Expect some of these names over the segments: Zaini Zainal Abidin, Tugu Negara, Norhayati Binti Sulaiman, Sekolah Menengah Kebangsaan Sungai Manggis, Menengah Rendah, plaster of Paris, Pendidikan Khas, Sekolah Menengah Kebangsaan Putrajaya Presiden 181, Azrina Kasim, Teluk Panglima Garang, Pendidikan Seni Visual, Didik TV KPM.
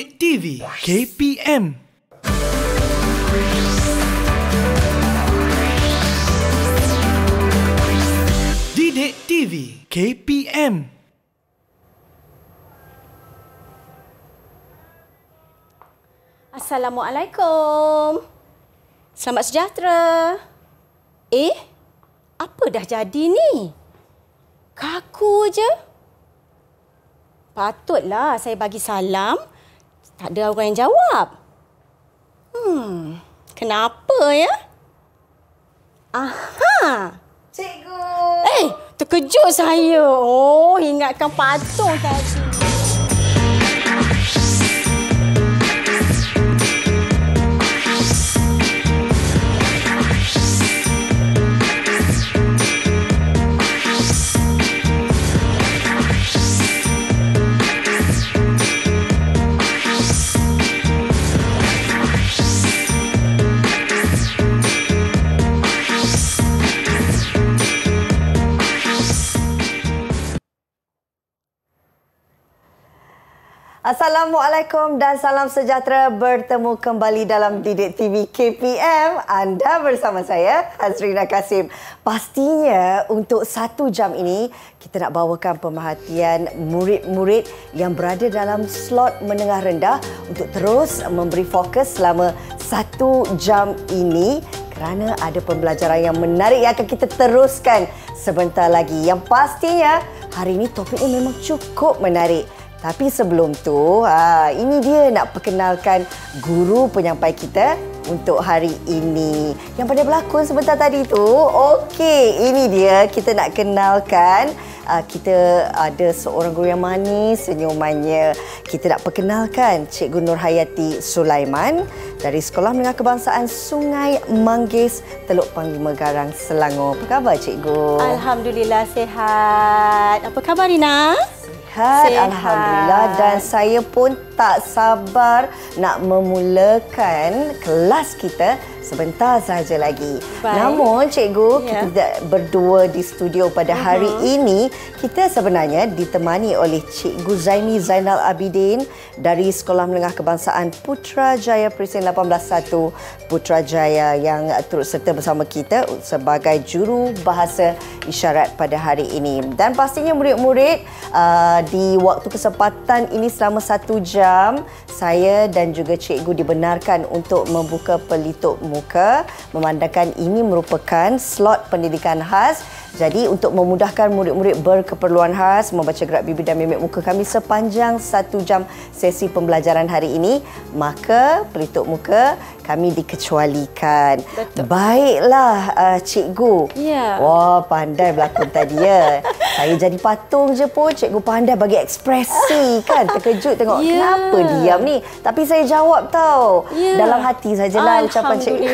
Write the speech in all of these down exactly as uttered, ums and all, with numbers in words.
Didik T V K P M. Didik T V K P M. Assalamualaikum. Selamat sejahtera. Eh, apa dah jadi ni? Kaku je. Patutlah saya bagi salam, tak ada orang yang jawab. Hmm, kenapa ya? Aha! Cikgu! Eh, terkejut saya. Oh, ingatkan patung tadi. Assalamualaikum dan salam sejahtera, bertemu kembali dalam Didik T V K P M. Anda bersama saya, Azrina Kasim. Pastinya untuk satu jam ini kita nak bawakan pemerhatian murid-murid yang berada dalam slot menengah rendah untuk terus memberi fokus selama satu jam ini, kerana ada pembelajaran yang menarik yang akan kita teruskan sebentar lagi. Yang pastinya hari ini topiknya memang cukup menarik. Tapi sebelum tu, ini dia nak perkenalkan guru penyampai kita untuk hari ini. Yang pada berlakon sebentar tadi tu, okey, ini dia kita nak kenalkan. Kita ada seorang guru yang manis senyumannya. Kita nak perkenalkan Cikgu Norhayati Sulaiman dari Sekolah Menengah Kebangsaan Sungai Manggis, Teluk Panglima Garang, Selangor. Apa khabar Cikgu? Alhamdulillah sihat. Apa khabar Rina? Sihat, sihat. Alhamdulillah, dan saya pun tak sabar nak memulakan kelas kita sebentar saja lagi. Baik. Namun cikgu, ya, kita tidak berdua di studio pada uh-huh. hari ini. Kita sebenarnya ditemani oleh Cikgu Zaini Zainal Abidin dari Sekolah Menengah Kebangsaan Putrajaya Presiden seratus lapan puluh satu Putrajaya yang turut serta bersama kita sebagai juru bahasa isyarat pada hari ini. Dan pastinya murid-murid uh, di waktu kesempatan ini selama satu jam, saya dan juga cikgu dibenarkan untuk membuka pelitup muka. Memandangkan ini merupakan slot pendidikan khas. Jadi untuk memudahkan murid-murid berkeperluan khas membaca gerak bibir dan mimik muka kami sepanjang satu jam sesi pembelajaran hari ini, maka pelitup muka kami dikecualikan. Betul. Baiklah uh, cikgu. Ya. Wah, pandai berlakon tadi ya. Saya jadi patung je pun cikgu pandai bagi ekspresi kan. Terkejut tengok ya, kenapa diam ni. Tapi saya jawab tau. Ya. Dalam hati sajalah ucapan cikgu.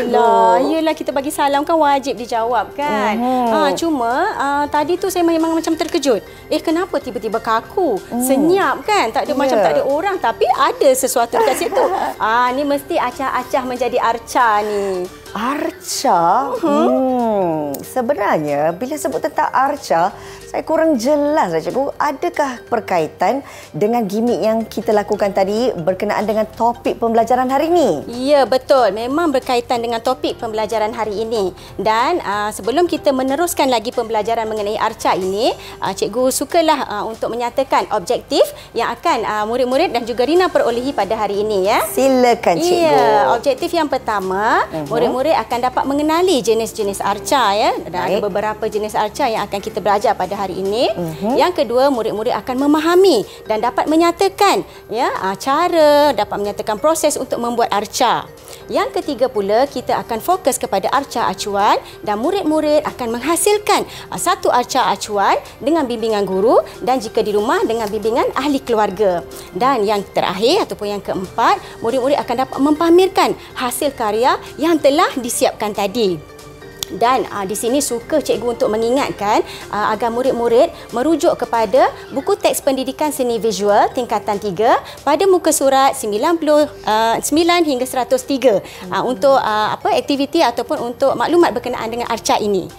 Yelah, kita bagi salam kan wajib dijawab kan. Uh-huh. ha, cuma uh, tadi tu saya memang macam terkejut. Eh, kenapa tiba-tiba kaku? Hmm. Senyap kan. Tak ada ya, macam tak ada orang tapi ada sesuatu dekat situ. Ah, ni mesti acah-acah menjadi jadi arca ni. Arca? Uh-huh. Hmm. Sebenarnya bila sebut tentang arca, saya kurang jelas lah cikgu. Adakah berkaitan dengan gimmick yang kita lakukan tadi berkenaan dengan topik pembelajaran hari ini? Ya, betul. Memang berkaitan dengan topik pembelajaran hari ini. Dan aa, sebelum kita meneruskan lagi pembelajaran mengenai arca ini, aa, cikgu sukalah aa, untuk menyatakan objektif yang akan murid-murid dan juga Rina perolehi pada hari ini ya. Silakan cikgu. Ya, objektif yang pertama, murid-murid uh-huh. akan dapat mengenali jenis-jenis arca ya. Dan baik, ada beberapa jenis arca yang akan kita belajar pada hari ini. Uh-huh. Yang kedua, murid-murid akan memahami dan dapat menyatakan ya, cara, dapat menyatakan proses untuk membuat arca. Yang ketiga pula, kita akan fokus kepada arca acuan dan murid-murid akan menghasilkan satu arca acuan dengan bimbingan guru dan jika di rumah dengan bimbingan ahli keluarga. Dan yang terakhir ataupun yang keempat, murid-murid akan dapat mempamerkan hasil karya yang telah disiapkan tadi. Dan aa, di sini suka cikgu untuk mengingatkan aa, agar murid-murid merujuk kepada buku teks pendidikan seni visual tingkatan tiga pada muka surat sembilan puluh sembilan hingga seratus tiga aa, untuk aa, apa aktiviti ataupun untuk maklumat berkenaan dengan arca ini.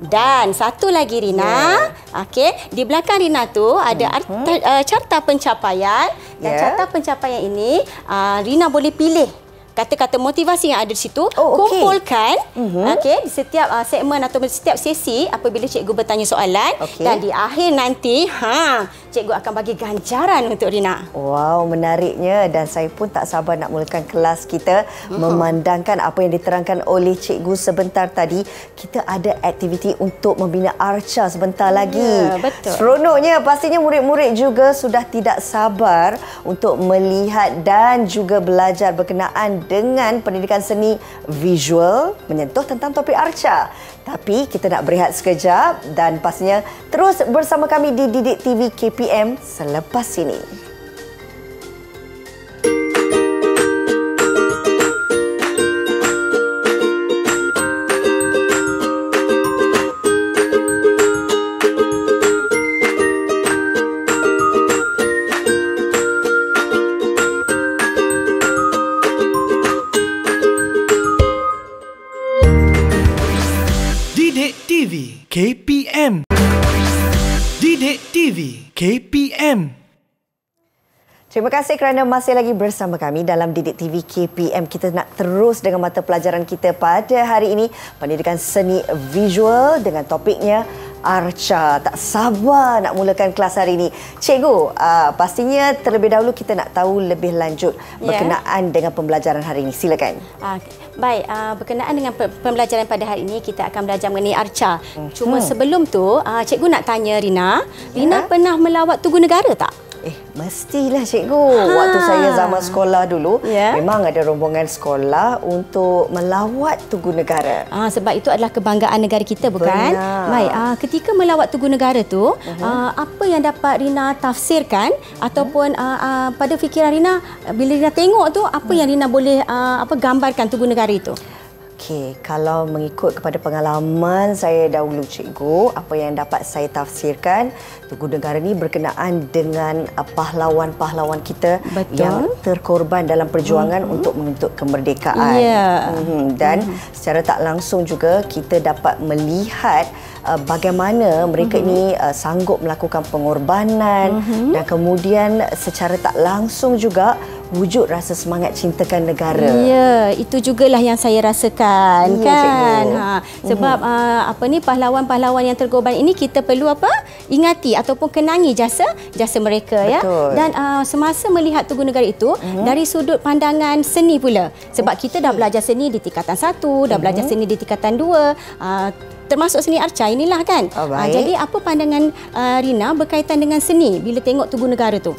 Dan satu lagi Rina, yeah. Okey, di belakang Rina tu ada mm-hmm. arta, uh, carta pencapaian. Dan yeah. carta pencapaian ini uh, Rina boleh pilih kata-kata motivasi yang ada di situ, oh, okay. kumpulkan mm-hmm. okey di setiap uh, segmen atau setiap sesi apabila cikgu bertanya soalan, okay. dan di akhir nanti ha cikgu akan bagi ganjaran untuk Rina. Wow, menariknya, dan saya pun tak sabar nak mulakan kelas kita. Mm-hmm. Memandangkan apa yang diterangkan oleh cikgu sebentar tadi, kita ada aktiviti untuk membina arca sebentar lagi. Yeah, betul. Seronoknya, pastinya murid-murid juga sudah tidak sabar untuk melihat dan juga belajar berkenaan dengan pendidikan seni visual menyentuh tentang topik arca. Tapi kita nak berehat sekejap dan pastinya terus bersama kami di Didik T V K P M selepas ini. K P M Didik T V K P M. Terima kasih kerana masih lagi bersama kami dalam Didik T V K P M. Kita nak terus dengan mata pelajaran kita pada hari ini, pendidikan seni visual dengan topiknya arca. Tak sabar nak mulakan kelas hari ini. Cikgu, uh, pastinya terlebih dahulu kita nak tahu lebih lanjut berkenaan yeah. dengan pembelajaran hari ini. Silakan. Uh, baik, uh, berkenaan dengan pembelajaran pada hari ini, kita akan belajar mengenai arca. Hmm. Cuma sebelum tu, uh, cikgu nak tanya Rina. Yeah. Rina pernah melawat Tugu Negara tak? Eh, mestilah cikgu. Ha. Waktu saya zaman sekolah dulu, yeah. memang ada rombongan sekolah untuk melawat Tugu Negara. Ah, sebab itu adalah kebanggaan negara kita, bukan? Benar. Baik, ah, ketika melawat Tugu Negara tu, uh -huh. ah, apa yang dapat Rina tafsirkan, uh -huh. ataupun ah, ah, pada fikiran Rina bila Rina tengok tu, apa yang Rina boleh ah, apa gambarkan Tugu Negara itu? Okey, kalau mengikut kepada pengalaman saya dahulu cikgu, apa yang dapat saya tafsirkan, Tugu Negara ni berkenaan dengan pahlawan-pahlawan kita, betul. Yang terkorban dalam perjuangan mm-hmm. untuk menuntut kemerdekaan. Yeah. Mm-hmm. Dan mm-hmm. secara tak langsung juga kita dapat melihat uh, bagaimana mereka mm-hmm. ini uh, sanggup melakukan pengorbanan mm-hmm. dan kemudian secara tak langsung juga wujud rasa semangat cintakan negara. Ya, itu jugalah yang saya rasakan, ya, kan. Ha, sebab mm -hmm. uh, apa ni pahlawan-pahlawan yang terkorban ini kita perlu apa? Ingati ataupun kenangi jasa jasa mereka. Betul. Ya. Dan uh, semasa melihat Tugu Negara itu mm -hmm. dari sudut pandangan seni pula. Sebab okay. kita dah belajar seni di tingkatan satu, dah mm -hmm. belajar seni di tingkatan dua, uh, termasuk seni arca inilah kan. Oh, uh, jadi apa pandangan uh, Rina berkaitan dengan seni bila tengok Tugu Negara tu?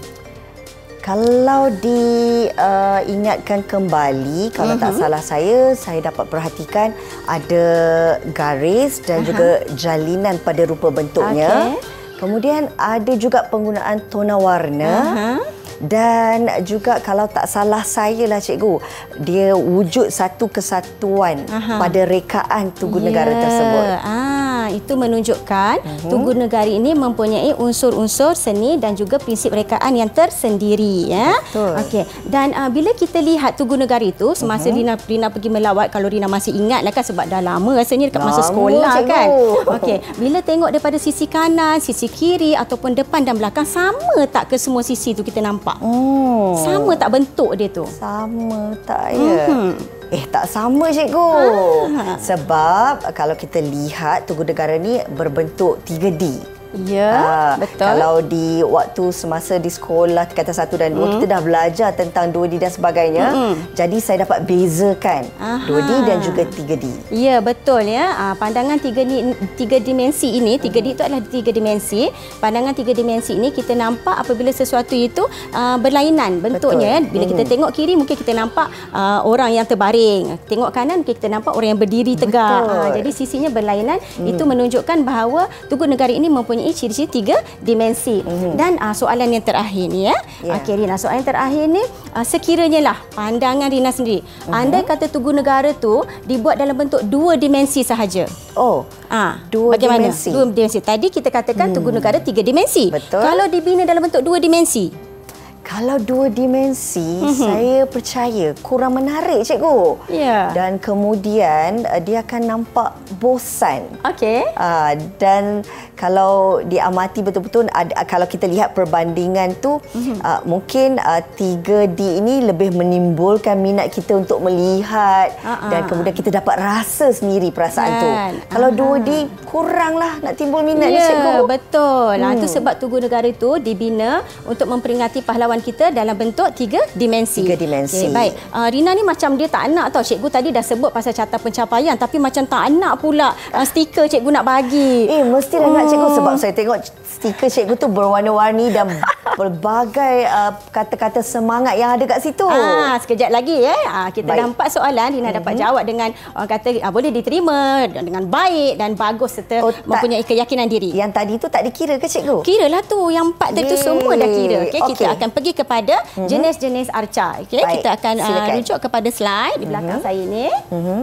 Kalau diingatkan uh, kembali, kalau uh-huh. tak salah saya, saya dapat perhatikan ada garis dan uh-huh. juga jalinan pada rupa bentuknya. Okay. Kemudian ada juga penggunaan tona warna. Uh-huh. Dan juga kalau tak salah saya lah cikgu, dia wujud satu kesatuan aha. pada rekaan Tugu yeah. Negara tersebut. Ah, itu menunjukkan uh-huh. Tugu Negara ini mempunyai unsur-unsur seni dan juga prinsip rekaan yang tersendiri, ya. Okey. Dan uh, bila kita lihat Tugu Negara itu semasa uh-huh. Rina Rina pergi melawat, kalau Rina masih ingatlah kan, sebab dah lama rasanya dekat lama masa sekolah cikgu. Kan. Okey, bila tengok daripada sisi kanan, sisi kiri ataupun depan dan belakang, sama tak ke semua sisi tu kita nampak? Oh. Sama tak bentuk dia tu? Sama tak ya? Mm-hmm. Eh, tak sama cikgu. Ah. Sebab kalau kita lihat Tugu Negara ni berbentuk tiga D. Ya, ha, betul. Kalau di waktu semasa di sekolah tingkatan satu dan dua mm. kita dah belajar tentang dua D dan sebagainya. Mm. Jadi saya dapat bezakan aha. dua D dan juga tiga D. Ya, betul ya. Pandangan tiga dimensi ini, tiga D itu adalah tiga dimensi. Pandangan tiga dimensi ini kita nampak apabila sesuatu itu uh, berlainan bentuknya. Betul. Bila mm. kita tengok kiri mungkin kita nampak uh, orang yang terbaring. Tengok kanan mungkin kita nampak orang yang berdiri tegak. Uh, jadi sisinya berlainan. Mm. Itu menunjukkan bahawa Tugu Negara ini mempunyai ciri-ciri tiga dimensi. Mm-hmm. Dan uh, soalan yang terakhir ni ya. Yeah. Okey Rina, soalan yang terakhir ni uh, sekiranya lah pandangan Rina sendiri. Mm-hmm. Andai kata Tugu Negara tu dibuat dalam bentuk dua dimensi sahaja. Oh. Ah, dua bagaimana? Dimensi. Dua dimensi. Tadi kita katakan mm. Tugu Negara tiga dimensi. Betul. Kalau dibina dalam bentuk dua dimensi, Kalau dua dimensi, mm-hmm. saya percaya kurang menarik, cikgu. Yeah. Dan kemudian uh, dia akan nampak bosan. Okey. Uh, dan kalau diamati betul-betul, uh, kalau kita lihat perbandingan tu, mm-hmm. uh, mungkin uh, tiga D ini lebih menimbulkan minat kita untuk melihat uh-uh. dan kemudian kita dapat rasa sendiri perasaan yeah. tu. Kalau uh-huh. dua D kuranglah nak timbul minat yeah, ni, cikgu. Betul. Hmm. Nah, itu sebab Tugu Negara itu dibina untuk memperingati pahlawan kita dalam bentuk tiga dimensi. Tiga dimensi. Okay, baik. Uh, Rina ni macam dia tak nak tau. Cikgu tadi dah sebut pasal carta pencapaian tapi macam tak nak pula uh, stiker cikgu nak bagi. Eh, mesti dah oh. nak cikgu sebab saya tengok stiker cikgu tu berwarna-warni dan berbagai kata-kata uh, semangat yang ada kat situ. Ah, sekejap lagi eh. Ah, kita baik. Dah empat soalan. Rina mm-hmm. dapat jawab dengan orang kata ah, boleh diterima dengan baik dan bagus serta oh, mempunyai tak, keyakinan diri. Yang tadi tu tak dikira ke cikgu? Kiralah tu. Yang empat tadi tu semua dah kira. Okay, okay. Kita akan pergi kepada jenis-jenis arca. Okay, kita akan uh, rujuk kepada slide di belakang mm-hmm. saya ini. Mm-hmm.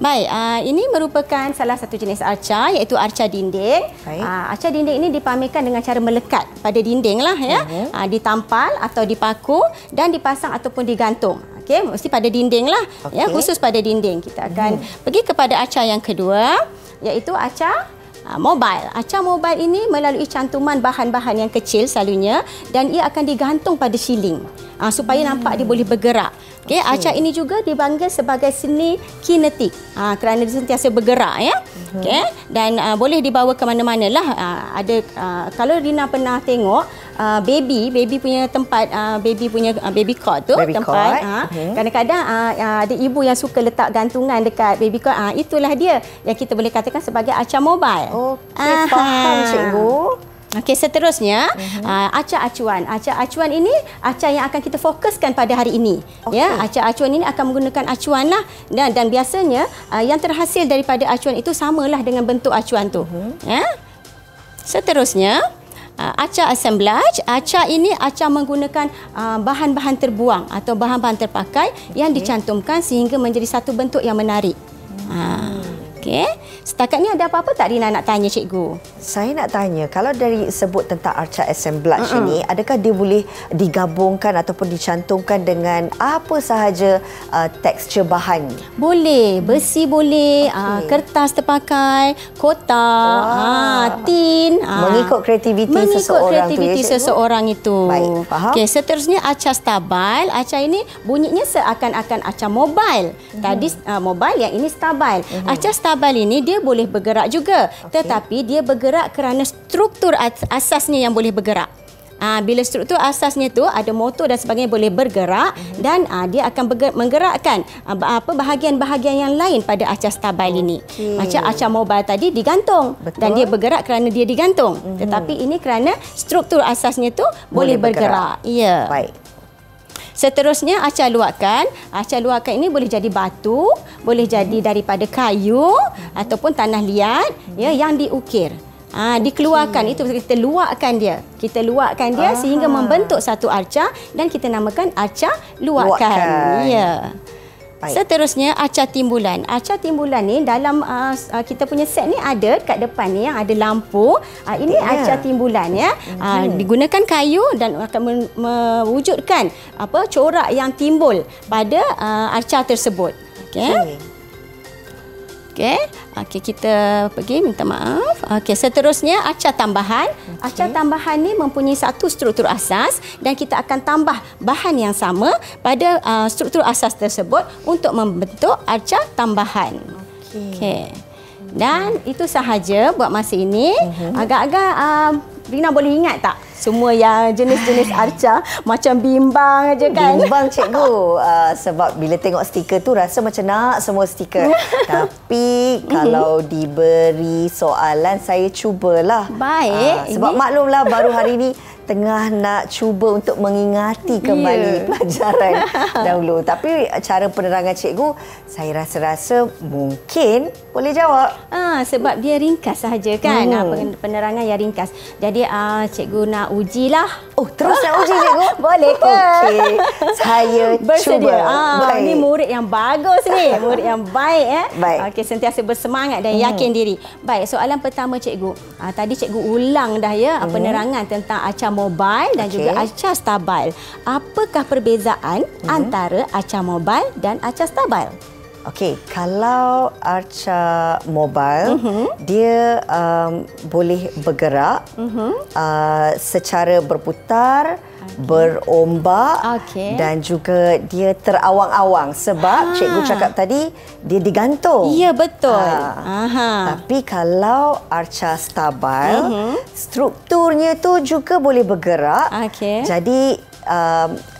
Baik, uh, ini merupakan salah satu jenis arca iaitu arca dinding. Uh, arca dinding ini dipamerkan dengan cara melekat pada dinding lah ya. Mm-hmm. uh, ditampal atau dipaku dan dipasang ataupun digantung. Okey, mesti pada dinding lah. Okay. Ya, khusus pada dinding. Kita akan mm-hmm. pergi kepada arca yang kedua iaitu arca mobile. Arca mobile ini melalui cantuman bahan-bahan yang kecil selalunya dan ia akan digantung pada siling uh, supaya hmm. nampak dia boleh bergerak. Okay, okay. Arca ini juga dipanggil sebagai seni kinetik uh, kerana dia sentiasa bergerak ya. Hmm. Okay, dan uh, boleh dibawa ke mana-mana lah. Uh, ada uh, kalau Rina pernah tengok uh, baby baby punya tempat uh, baby punya uh, baby cot tu baby tempat. Uh, hmm. Kadang-kadang uh, ada ibu yang suka letak gantungan dekat baby cot. Uh, itulah dia yang kita boleh katakan sebagai arca mobile. Okey, faham cikgu. Okey, seterusnya mm-hmm. uh, arca acuan. Arca acuan ini arca yang akan kita fokuskan pada hari ini. Okay. Ya, arca acuan ini akan menggunakan acuan lah dan dan biasanya uh, yang terhasil daripada acuan itu samalah dengan bentuk acuan tu. Mm-hmm. Ya. Seterusnya Uh, arca assemblage. Arca ini arca menggunakan bahan-bahan uh, terbuang atau bahan-bahan terpakai okay. yang dicantumkan sehingga menjadi satu bentuk yang menarik. Hmm. Uh. Okay. Setakat ni ada apa-apa tak Rina nak tanya cikgu? Saya nak tanya, kalau dari sebut tentang arca assemblage uh-uh. ini, adakah dia boleh digabungkan ataupun dicantumkan dengan apa sahaja uh, tekstur bahan? Boleh, besi boleh, okay. uh, kertas terpakai, kotak, uh, tin. Uh, mengikut kreativiti mengikut seseorang, kreativiti tu, ya, seseorang itu. Baik, faham. Okay, seterusnya arca stabil. Arca ini bunyinya seakan-akan arca mobile. Uh-huh. Tadi uh, mobile, yang ini stabil. Uh-huh. Arca stabil Stabil ini dia boleh bergerak juga, okay. tetapi dia bergerak kerana struktur asasnya yang boleh bergerak. Aa, bila struktur asasnya tu ada motor dan sebagainya boleh bergerak mm-hmm. dan aa, dia akan bergerak, menggerakkan aa, apa bahagian-bahagian yang lain pada arca stabil ini. Okay. Macam arca mobile tadi digantung. Betul. Dan dia bergerak kerana dia digantung. Mm-hmm. Tetapi ini kerana struktur asasnya tu boleh, boleh bergerak. bergerak. Ya. Baik. Seterusnya arca luakan. Arca luakan ini boleh jadi batu, boleh jadi daripada kayu ataupun tanah liat ya yang diukir. Ah, dikeluarkan itu kita luakkan dia. Kita luakkan dia ah. sehingga membentuk satu arca dan kita namakan arca luakan. luakan. Ya. Baik. Seterusnya arca timbulan. Arca timbulan ni dalam uh, kita punya set ni ada kat depan ni yang ada lampu. Uh, ini yeah. arca timbulan ya. Mm-hmm. Uh, digunakan kayu dan akan mewujudkan apa corak yang timbul pada uh, arca tersebut. Okey. Okay. Okey. Okey, kita pergi minta maaf. Okey, seterusnya arca tambahan. Okay. Arca tambahan ni mempunyai satu struktur asas dan kita akan tambah bahan yang sama pada uh, struktur asas tersebut untuk membentuk arca tambahan. Okey. Okay. Dan itu sahaja buat masa ini. Uh-huh. Agak-agak uh, Rina boleh ingat tak semua yang jenis-jenis arca? Macam bimbang aja kan? Bimbang cikgu. Uh, sebab bila tengok stiker tu rasa macam nak semua stiker. Tapi kalau diberi soalan saya cubalah. Baik. Uh, sebab ini... maklumlah baru hari ini tengah nak cuba untuk mengingati kembali yeah. pelajaran dahulu. Tapi cara penerangan cikgu, saya rasa-rasa mungkin boleh jawab. Ah, sebab dia ringkas sahaja kan. Hmm. Penerangan yang ringkas. Jadi ah, cikgu nak ujilah. Oh, terus nak uji cikgu? Boleh ke? Okey. Saya bersedia. Cuba. Ah, baik. Ini murid yang bagus ni. Murid yang baik eh. Baik. Okey, sentiasa bersemangat dan yakin hmm. diri. Baik, soalan pertama cikgu. Ah, tadi cikgu ulang dah ya hmm. penerangan tentang arca mobile dan okay. juga acar stabil. Apakah perbezaan mm-hmm. antara acar mobile dan acar stabil? Okey, kalau arca mobile, uh-huh. dia um, boleh bergerak uh-huh. uh, secara berputar, okay. berombak okay. dan juga dia terawang-awang sebab ha. cikgu cakap tadi dia digantung. Ya, betul. Ha. Aha. Tapi kalau arca stabil, uh-huh. strukturnya tu juga boleh bergerak. Okay. Jadi, um,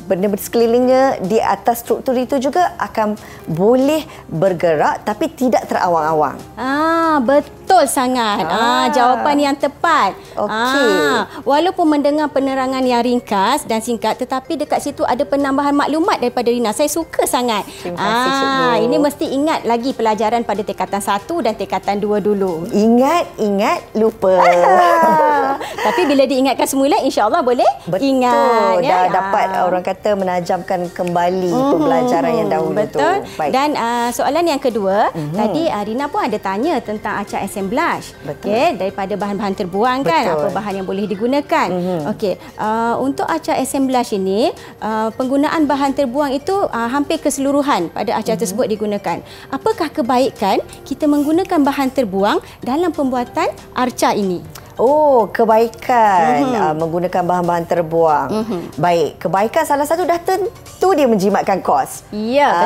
benda-benda sekelilingnya di atas struktur itu juga akan boleh bergerak tapi tidak terawang-awang. Ah, betul sangat. Ah, ah jawapan yang tepat. Okey. Ah, walaupun mendengar penerangan yang ringkas dan singkat, tetapi dekat situ ada penambahan maklumat daripada Rina. Saya suka sangat. Terima kasih, ah, cikgu. Ini mesti ingat lagi pelajaran pada tingkatan satu dan tingkatan dua dulu. Ingat, ingat, lupa. Ah. Tapi bila diingatkan semula, insya-Allah boleh betul, ingat. Betul. Dah ya? dapat ah. orang kata menajamkan kembali mm-hmm. pembelajaran yang dahulu betul. tu. Baik. Dan uh, soalan yang kedua, mm-hmm. tadi Rina pun ada tanya tentang acar assemblage. Okey, daripada bahan-bahan terbuang betul. kan, apa bahan yang boleh digunakan. Mm-hmm. Okey, uh, untuk acar assemblage ini, uh, penggunaan bahan terbuang itu uh, hampir keseluruhan pada acar mm-hmm. tersebut digunakan. Apakah kebaikan kita menggunakan bahan terbuang dalam pembuatan arca ini? Oh, kebaikan mm-hmm. uh, menggunakan bahan-bahan terbuang. Mm-hmm. Baik, kebaikan salah satu dah tentu dia menjimatkan kos. Ya, yeah, uh,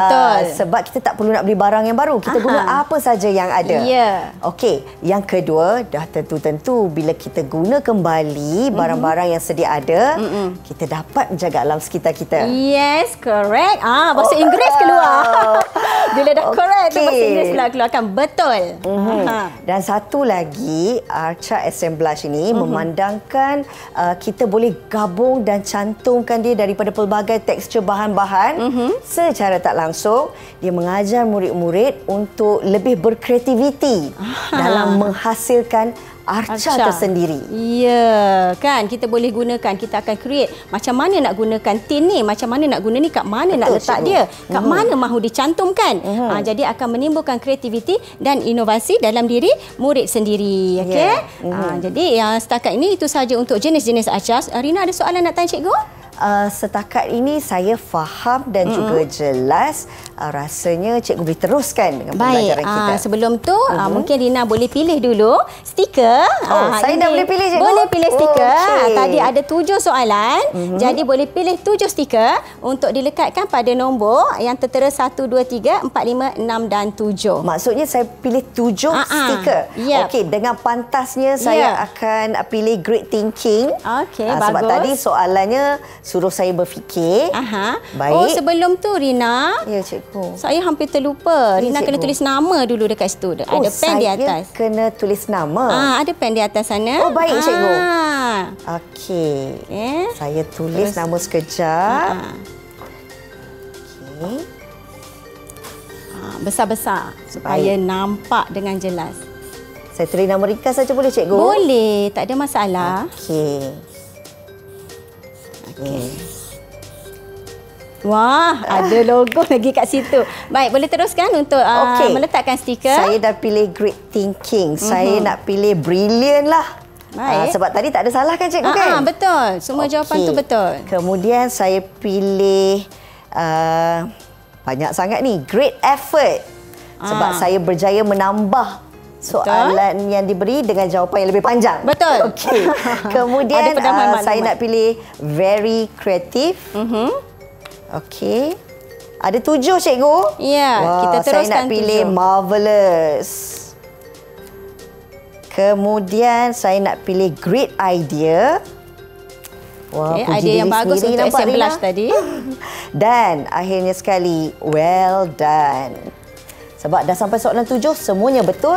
betul. Sebab kita tak perlu nak beli barang yang baru. Kita Aha. guna apa saja yang ada. Ya. Yeah. Okey, yang kedua dah tentu-tentu bila kita guna kembali barang-barang yang sedia ada, mm-hmm. kita dapat menjaga alam sekitar kita. Yes, correct. Ah, bahasa oh. Inggeris keluar. Bila dah okay. correct, bahasa Inggeris pula keluarkan. Betul. Mm-hmm. Dan satu lagi, arca assemblage ini uh-huh. memandangkan uh, kita boleh gabung dan cantumkan dia daripada pelbagai tekstur bahan-bahan uh-huh. secara tak langsung. Dia mengajar murid-murid untuk lebih berkreativiti uh-huh. dalam menghasilkan arca, arca tersendiri. Ya, kan kita boleh gunakan, kita akan create macam mana nak gunakan tin ni, macam mana nak guna ni, kat mana betul, nak letak cikgu. dia, kat uhum. mana mahu dicantumkan. Ha, jadi akan menimbulkan kreativiti dan inovasi dalam diri murid sendiri, okey? Yeah. Ha, jadi yang setakat ini itu saja untuk jenis-jenis arca. Rina ada soalan nak tanya cikgu? Uh, setakat ini saya faham dan mm-hmm. juga jelas, uh, rasanya cikgu boleh teruskan dengan baik. pembelajaran kita. Uh, sebelum tu mm-hmm. uh, mungkin Rina boleh pilih dulu stiker. Oh, uh, saya dah boleh pilih cikgu? Boleh pilih stiker. Oh, okay. Tadi ada tujuh soalan, mm-hmm. jadi boleh pilih tujuh stiker untuk dilekatkan pada nombor yang tertera satu, dua, tiga, empat, lima, enam dan tujuh. Maksudnya saya pilih tujuh uh-uh. stiker? Yep. Okey, dengan pantasnya saya yep. akan pilih great thinking. Okey, uh, bagus. Sebab tadi soalannya suruh saya berfikir. Aha. Baik. Oh, sebelum tu Rina. Ya, cikgu. Saya hampir terlupa. Ya, Rina cikgu. kena tulis nama dulu dekat situ. Ada oh, pen di atas. Saya kena tulis nama. Ah, ada pen di atas sana. Oh, baik ah. cikgu. Okey. Eh? Saya tulis Terus. nama sekejap. Ah. Okey. Ah, besar-besar supaya nampak dengan jelas. Saya tulis nama ringkas saja boleh cikgu? Boleh, tak ada masalah. Okey. Okay. Wah, ada logo lagi kat situ. Baik, boleh teruskan untuk uh, okay. meletakkan stiker. Saya dah pilih great thinking. Uh-huh. Saya nak pilih brilliant lah. Uh, sebab tadi tak ada salah kan cikgu uh-huh, kan? Betul, semua okay. jawapan tu betul. Kemudian saya pilih, uh, banyak sangat ni, great effort. Sebab uh. saya berjaya menambah soalan betul. yang diberi dengan jawapan yang lebih panjang. Betul. Okey. Kemudian uh, saya nak pilih very creative. Mhm. Okey. Ada tujuh cikgu. Ya, wow, kita teruskan. Saya nak pilih tujuh. marvelous. Kemudian saya nak pilih great idea. Wah, okay, idea yang bagus untuk assemblage tadi. Dan akhirnya sekali well done. Sebab dah sampai soalan tujuh semuanya betul.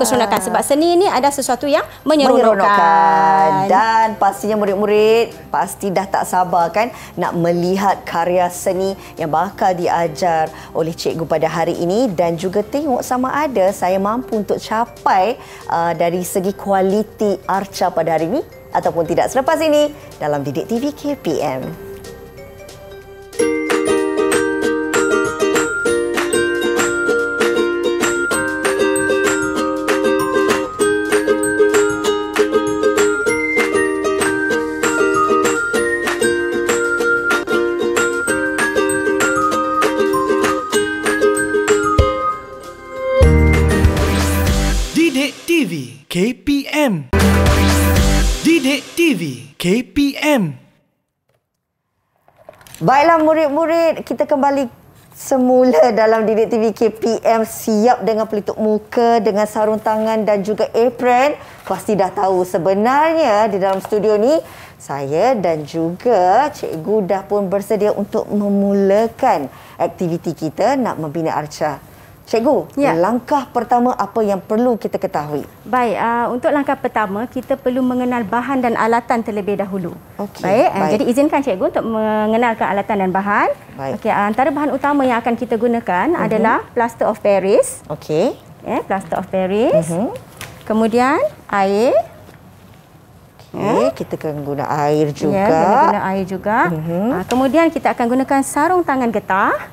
keseronokan sebab seni ini ada sesuatu yang menyeronokkan, menyeronokkan dan pastinya murid-murid pasti dah tak sabar kan nak melihat karya seni yang bakal diajar oleh cikgu pada hari ini, dan juga tengok sama ada saya mampu untuk capai uh, dari segi kualiti arca pada hari ini ataupun tidak, selepas ini dalam Didik T V K P M. K P M. Didik T V K P M. Baiklah murid-murid, kita kembali semula dalam Didik T V K P M, siap dengan pelitup muka, dengan sarung tangan dan juga apron. Pasti dah tahu sebenarnya di dalam studio ni saya dan juga cikgu dah pun bersedia untuk memulakan aktiviti kita nak membina arca. Cikgu, ya. Langkah pertama apa yang perlu kita ketahui? Baik, uh, untuk langkah pertama kita perlu mengenal bahan dan alatan terlebih dahulu. Okay, baik, baik. Uh, jadi izinkan cikgu untuk mengenalkan alatan dan bahan. Baik. Okey, uh, antara bahan utama yang akan kita gunakan uh-huh. adalah plaster of Paris. Okey. Ya, yeah, plaster of Paris. Uh-huh. Kemudian air. Okey, yeah. kita akan guna air juga. Ya, yeah, kita guna air juga. Uh-huh. uh, kemudian kita akan gunakan sarung tangan getah.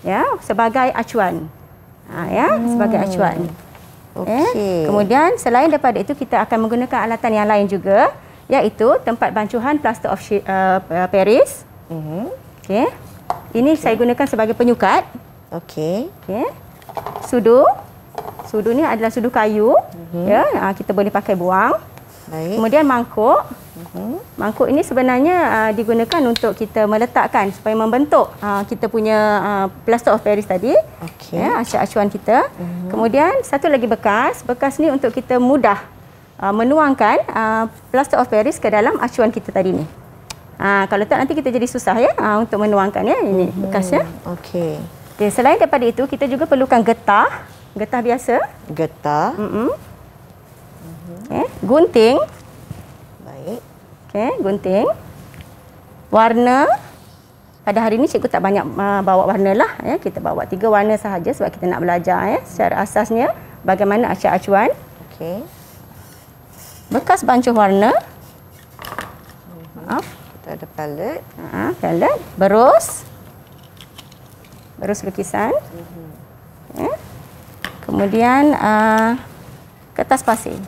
Ya, yeah, sebagai acuan. Ha, ya, hmm. sebagai acuan. Okay. Eh, kemudian selain daripada itu kita akan menggunakan alatan yang lain juga, iaitu tempat bancuhan plaster of uh, Paris. Uh-huh. Okey. Ini okay. saya gunakan sebagai penyukat. Okey. Okey. Sudu. Sudu ni adalah sudu kayu. Uh-huh. Ya, ha, kita boleh pakai buang. Baik. Kemudian mangkuk. Uh-huh. Mangkuk ini sebenarnya uh, digunakan untuk kita meletakkan supaya membentuk uh, kita punya uh, plaster of Paris tadi. Okey. Ya, acuan kita. Uh-huh. Kemudian satu lagi bekas. Bekas ni untuk kita mudah uh, menuangkan uh, plaster of Paris ke dalam acuan kita tadi ni. Uh, kalau tak nanti kita jadi susah ya uh, untuk menuangkan ya ini uh-huh. bekasnya. Okey. Okay, selain daripada itu kita juga perlukan getah. Getah biasa. Getah. Uh-huh. Okay. Gunting. Baik. Okey, gunting. Warna. Pada hari ini cikgu tak banyak uh, bawa warna lah. Ya. Kita bawa tiga warna sahaja sebab kita nak belajar. Ya. Secara asasnya bagaimana acuan-acuan. Okey. Bekas bancuh warna. Maaf. Kita ada palet. Uh, palet. Berus. Berus lukisan. Okay. Kemudian uh, kertas pasir.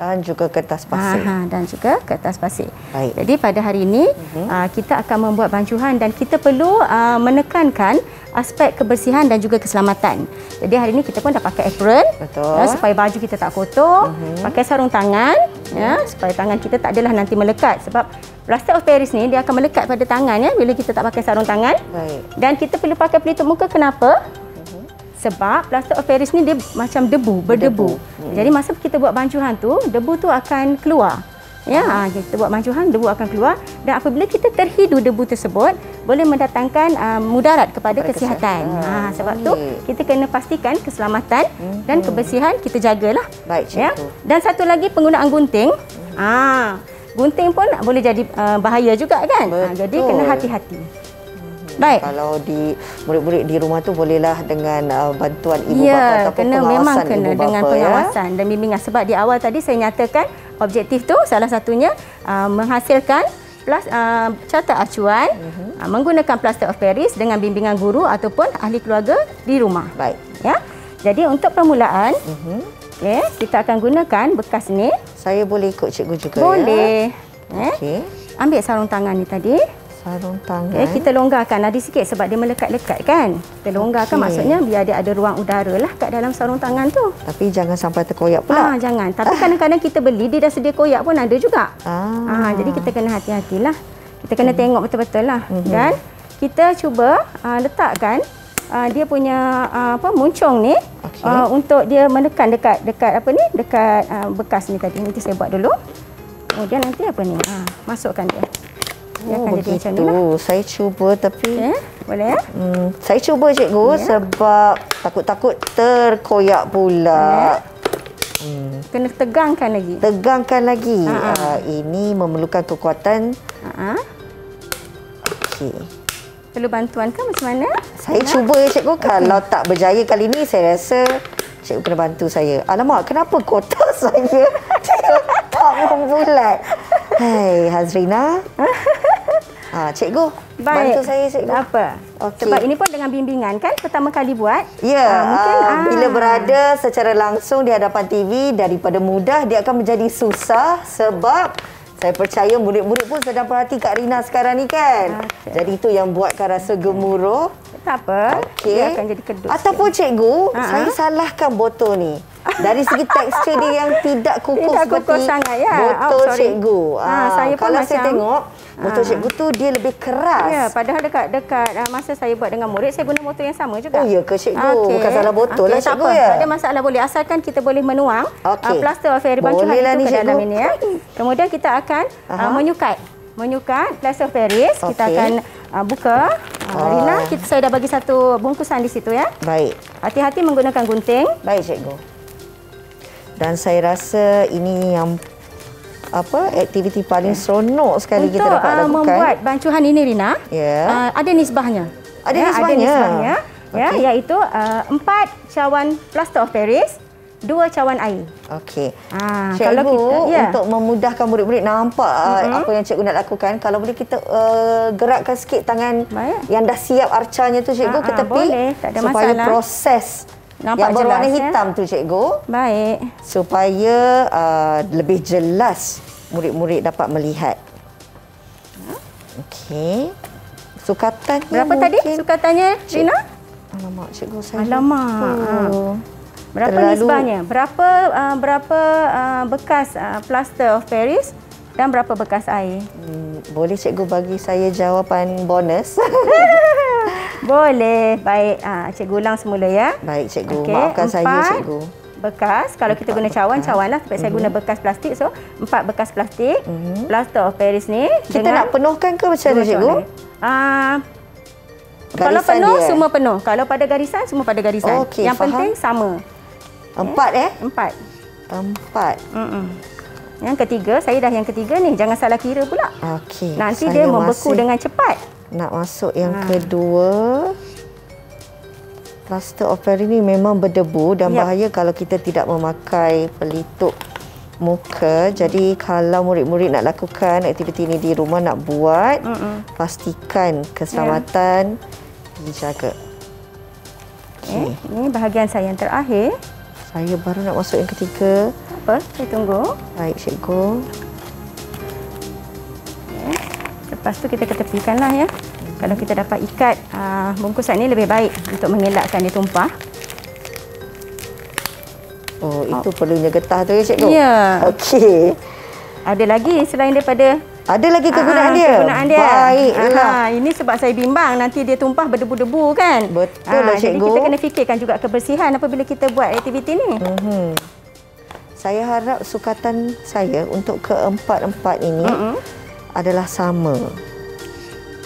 Dan juga kertas pasir. Aha, dan juga kertas pasir. Baik. Jadi pada hari ini uh-huh. aa, kita akan membuat bancuhan dan kita perlu aa, menekankan aspek kebersihan dan juga keselamatan. Jadi hari ini kita pun dah pakai apron. Betul. Ya, supaya baju kita tak kotor. Uh-huh. Pakai sarung tangan uh-huh. ya, supaya tangan kita tak adalah nanti melekat. Sebab plaster of Paris ni dia akan melekat pada tangan ya, bila kita tak pakai sarung tangan. Baik. Dan kita perlu pakai pelitup muka. Kenapa? Sebab plaster of Paris ni dia macam debu, berdebu. Debu. Jadi masa kita buat bancuhan tu, debu tu akan keluar. Ya, ha, kita buat bancuhan, debu akan keluar. Dan apabila kita terhidu debu tersebut, boleh mendatangkan uh, mudarat kepada kesihatan. Ha, sebab tu kita kena pastikan keselamatan hmm. dan kebersihan kita jagalah. Baik, ya. Dan satu lagi penggunaan gunting. Hmm. Ha, gunting pun boleh jadi uh, bahaya juga kan. Ha, jadi kena hati-hati. Baik. Kalau di murid-murid di rumah tu bolehlah dengan uh, bantuan ibu ya, bapa ataupun kena, pengawasan memang kena ibu bapa, dengan pengawasan ya? Dan bimbingan. Sebab di awal tadi saya nyatakan objektif tu salah satunya uh, menghasilkan plus, uh, carta acuan uh-huh. uh, menggunakan plaster of Paris dengan bimbingan guru ataupun ahli keluarga di rumah. Baik. Ya. Jadi untuk permulaan uh-huh. okay, kita akan gunakan bekas ni. Saya boleh ikut cikgu juga. Boleh. Ya? Okay. Ambil sarung tangan ni tadi. Sarung tangan. Okay, kita longgarkan tadi sikit sebab dia melekat-lekat kan. Kita longgarkan okay. maksudnya biar dia ada ruang udara lah kat dalam sarung tangan tu. Tapi jangan sampai terkoyak pula. Ah, jangan. Tapi kadang-kadang ah. kita beli dia dah sedia koyak pun ada juga. Ah. Ah, jadi kita kena hati-hatilah. Kita kena hmm. tengok betul-betul lah. Hmm. Dan kita cuba uh, letakkan uh, dia punya uh, apa muncung ni okay. uh, untuk dia menekan dekat dekat apa ni dekat uh, bekas ni tadi. Nanti saya buat dulu. Kemudian nanti apa ni? Ah, masukkan dia. Dia oh, begitu. Saya cuba tapi okay. boleh ya? Hmm, saya cuba cikgu yeah. sebab takut-takut terkoyak pula. Yeah. Hmm. Kena tegangkan lagi. Tegangkan lagi. Uh-huh. uh, ini memerlukan kekuatan. Uh-huh. Okey. Perlu bantuan ke macam mana? Saya nah. cuba ya, cikgu. Okay. Kalau tak berjaya kali ni, saya rasa cikgu kena bantu saya. Alamak, kenapa kotak saya tak membulat? Hai, Azrina. Ha, cikgu, baik. Bantu saya, cikgu. Apa? Okay. Sebab ini pun dengan bimbingan, kan? Pertama kali buat. Ya, ha, mungkin, uh, ah. bila berada secara langsung di hadapan T V, daripada mudah, dia akan menjadi susah sebab saya percaya murid-murid pun sedang perhati Kak Rina sekarang ni, kan? Okay. Jadi itu yang buatkan rasa gemuruh. Tak apa, okay. Dia akan jadi kedut. Ataupun cikgu, uh-huh. saya salahkan botol ni. Dari segi tekstur dia yang tidak kukuh tidak seperti kukuh sangat, ya. botol oh, cikgu. Ha, saya kalau macam, saya tengok, botol ha. cikgu tu dia lebih keras. Ya, padahal dekat dekat masa saya buat dengan murid, saya guna botol yang sama juga. Oh, ya ke cikgu? Okay. Bukan salah botol okay, lah cikgu apa. ya? Tak ada masalah, boleh. Asalkan kita boleh menuang okay. uh, plaster of Paris bancuhan itu ke dalam ini. Ya. Kemudian kita akan uh, menyukat. Menyukat plaster of Paris. Okay. Kita akan uh, buka. Rina, kita, saya dah bagi satu bungkusan di situ, ya. Baik. Hati-hati menggunakan gunting. Baik, cikgu. Dan saya rasa ini yang apa aktiviti paling seronok sekali untuk, kita dapat lakukan. Untuk uh, membuat bancuhan ini, Rina, yeah. uh, ada nisbahnya. Ada ya, nisbahnya. Ada nisbahnya, okay. ya, iaitu uh, empat cawan plaster of Paris, dua cawan air. Okey. Ah, cikgu, kalau kita, ya. untuk memudahkan murid-murid nampak mm-hmm. apa yang cikgu nak lakukan, kalau boleh kita uh, gerakkan sikit tangan Baik. yang dah siap arcanya tu, cikgu, Aa, ke tepi. Boleh, tak ada supaya masalah. proses nampak yang berwarna jelas, hitam ya? tu, cikgu. Baik. Supaya uh, lebih jelas murid-murid dapat melihat. Okey. Sukatan. Berapa mungkin? tadi sukatannya, Rina? Alamak, cikgu saya. Alamak. Oh. Berapa Terlalu. nisbahnya? Berapa uh, berapa uh, bekas uh, plaster of Paris dan berapa bekas air? Hmm, boleh cikgu bagi saya jawapan bonus? Boleh. Baik. Ha, cikgu ulang semula, ya. Baik, cikgu. Okay. Maafkan empat saya, cikgu. Bekas. Kalau empat kita guna cawan, bekas. cawan lah. Sebab mm-hmm. saya guna bekas plastik. So, empat bekas plastik. Mm-hmm. Plaster of Paris ni. Kita dengan... nak penuhkan ke macam mana, cikgu? Uh, Garisan kalau penuh, dia. semua penuh. Kalau pada garisan, semua pada garisan. Okay, Yang faham. penting sama. Empat eh? Empat. Empat. Mm-mm. Yang ketiga, saya dah yang ketiga ni. Jangan salah kira pula. Okay, nanti dia membeku dengan cepat. Nak masuk yang ha. kedua. Plaster of Paris ni memang berdebu dan yep. bahaya kalau kita tidak memakai pelitup muka. Jadi kalau murid-murid nak lakukan aktiviti ini di rumah, nak buat, Mm-mm. pastikan keselamatan yeah. dijaga. Okay. Eh, ini bahagian saya yang terakhir. Saya baru nak masuk yang ketiga. Apa? Saya tunggu. Baik, cikgu. Okay. Lepas tu kita ketepikanlah, ya. Mm-hmm. Kalau kita dapat ikat uh, bungkusan ni lebih baik untuk mengelakkan dia tumpah. Oh, itu oh. perlunya getah tu, ya, cikgu? Ya. Okey. Ada lagi selain daripada... Ada lagi kegunaan Aa, dia? Kegunaan dia. Baiklah. Aa, ini sebab saya bimbang nanti dia tumpah berdebu-debu, kan? Betul lah, cikgu. Jadi kita kena fikirkan juga kebersihan apabila kita buat aktiviti ni. Mm-hmm. Saya harap sukatan saya untuk keempat-empat ini mm-hmm. adalah sama.